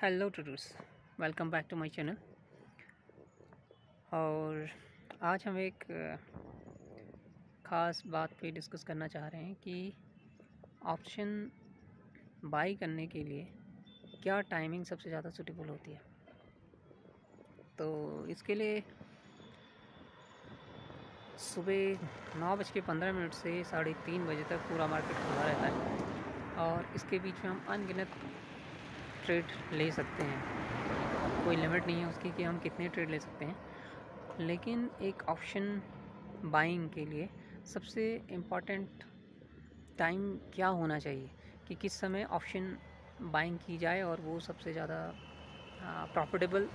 Hello टूडूस, welcome back to my channel. और आज हम एक ख़ास बात पे डिस्कस करना चाह रहे हैं कि ऑप्शन बाई करने के लिए क्या टाइमिंग सबसे ज़्यादा सूटेबल होती है। तो इसके लिए सुबह 9:15 से 3:30 बजे तक पूरा मार्केट खुला रहता है और इसके बीच में हम अनगिनत ट्रेड ले सकते हैं। कोई लिमिट नहीं है उसकी कि हम कितने ट्रेड ले सकते हैं, लेकिन एक ऑप्शन बाइंग के लिए सबसे इम्पॉर्टेंट टाइम क्या होना चाहिए कि किस समय ऑप्शन बाइंग की जाए और वो सबसे ज़्यादा प्रॉफिटेबल,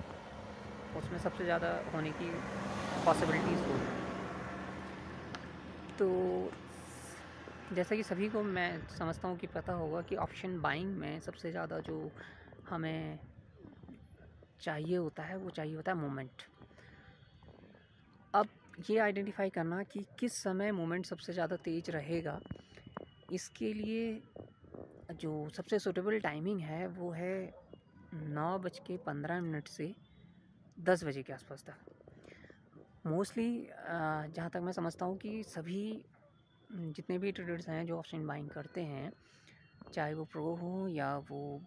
उसमें सबसे ज़्यादा होने की पॉसिबिलिटीज़ हो। तो जैसा कि सभी को मैं समझता हूँ कि पता होगा कि ऑप्शन बाइंग में सबसे ज़्यादा जो हमें चाहिए होता है वो चाहिए होता है मोमेंट। अब ये आइडेंटिफाई करना कि किस समय मोमेंट सबसे ज़्यादा तेज रहेगा, इसके लिए जो सबसे सूटेबल टाइमिंग है वो है 9:15 से 10 बजे के आसपास तक। मोस्टली जहाँ तक मैं समझता हूँ कि सभी जितने भी ट्रेडर्स हैं जो ऑप्शन बाइंग करते हैं, चाहे वो प्रो हो या वो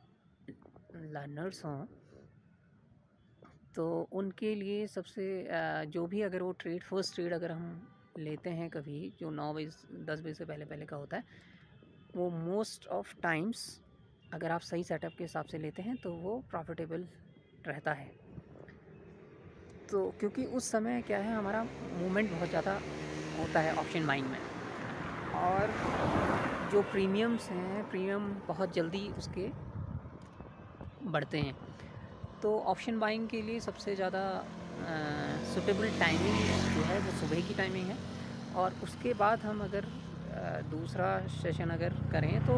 लर्नर्स हों, तो उनके लिए सबसे जो भी अगर वो ट्रेड फर्स्ट ट्रेड अगर हम लेते हैं कभी जो 9 बजे 10 बजे से पहले का होता है, वो मोस्ट ऑफ टाइम्स अगर आप सही सेटअप के हिसाब से लेते हैं तो वो प्रॉफिटेबल रहता है। तो क्योंकि उस समय क्या है, हमारा मूवमेंट बहुत ज़्यादा होता है ऑप्शन बाइंग में और जो प्रीमियम्स हैं, प्रीमियम बहुत जल्दी उसके बढ़ते हैं। तो ऑप्शन बाइंग के लिए सबसे ज़्यादा सूटेबल टाइमिंग जो है वो सुबह की टाइमिंग है। और उसके बाद हम अगर दूसरा सेशन अगर करें तो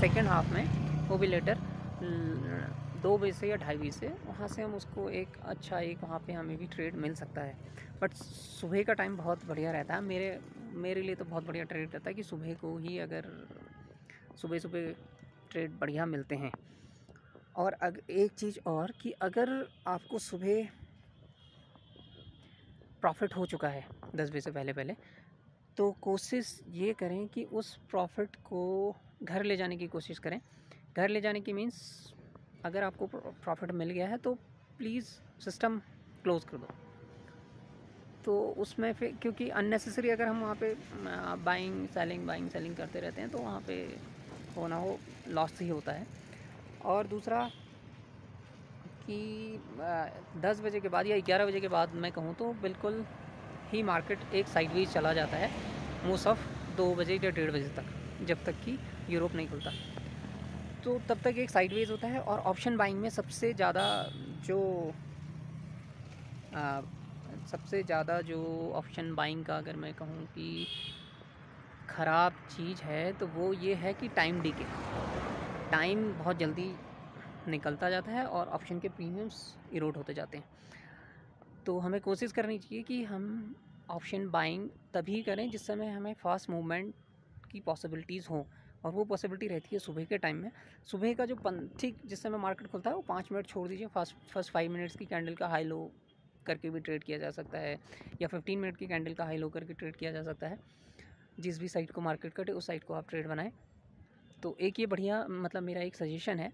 सेकेंड हाफ में, वो भी लेटर 2 बजे से या 2:30 बजे से, वहाँ से हम उसको एक अच्छा एक वहाँ पे हमें भी ट्रेड मिल सकता है। बट सुबह का टाइम बहुत बढ़िया रहता है, मेरे लिए तो बहुत बढ़िया ट्रेड रहता है कि सुबह को ही अगर सुबह ट्रेड बढ़िया मिलते हैं। और एक चीज़ और कि अगर आपको सुबह प्रॉफिट हो चुका है 10 बजे से पहले तो कोशिश ये करें कि उस प्रॉफिट को घर ले जाने की कोशिश करें। घर ले जाने की मीन्स अगर आपको प्रॉफिट मिल गया है तो प्लीज़ सिस्टम क्लोज़ कर दो। तो उसमें फिर क्योंकि अननेसेसरी अगर हम वहाँ पे बाइंग सेलिंग करते रहते हैं तो वहाँ पे होना हो लॉस ही होता है। और दूसरा कि 10 बजे के बाद या 11 बजे के बाद मैं कहूँ तो बिल्कुल ही मार्केट एक साइडवेज चला जाता है मोस्ट ऑफ 2 बजे या 1:30 बजे तक, जब तक कि यूरोप नहीं खुलता। तो तब तक एक साइडवेज होता है। और ऑप्शन बाइंग में सबसे ज़्यादा जो ऑप्शन बाइंग का अगर मैं कहूँ कि ख़राब चीज़ है तो वो ये है कि टाइम डीके, टाइम बहुत जल्दी निकलता जाता है और ऑप्शन के प्रीमियम्स इरोड होते जाते हैं। तो हमें कोशिश करनी चाहिए कि हम ऑप्शन बाइंग तभी करें जिस समय हमें फास्ट मूवमेंट की पॉसिबिलिटीज़ हों, और वो पॉसिबिलिटी रहती है सुबह के टाइम में। सुबह का जो ठीक जिस समय मार्केट खुलता है वो 5 मिनट छोड़ दीजिए, फर्स्ट 5 मिनट्स की कैंडल का हाई लो करके भी ट्रेड किया जा सकता है या 15 मिनट की कैंडल का हाई लो करके ट्रेड किया जा सकता है। जिस भी साइड को मार्केट कटे उस साइड को आप ट्रेड बनाएं। तो एक ये बढ़िया मेरा एक सजेशन है।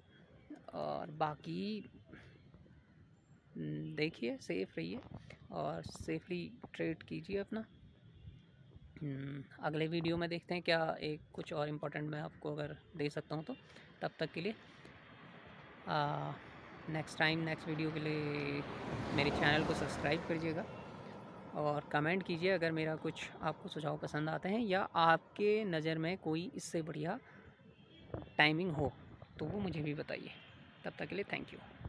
और बाकी देखिए, सेफ रहिए और सेफली ट्रेड कीजिए अपना। अगले वीडियो में देखते हैं क्या एक कुछ और इम्पोर्टेंट मैं आपको अगर दे सकता हूँ। तो तब तक के लिए नेक्स्ट वीडियो के लिए मेरे चैनल को सब्सक्राइब करिएगा और कमेंट कीजिए अगर मेरा कुछ आपको सुझाव पसंद आते हैं या आपके नज़र में कोई इससे बढ़िया टाइमिंग हो तो वो मुझे भी बताइए। तब तक के लिए थैंक यू।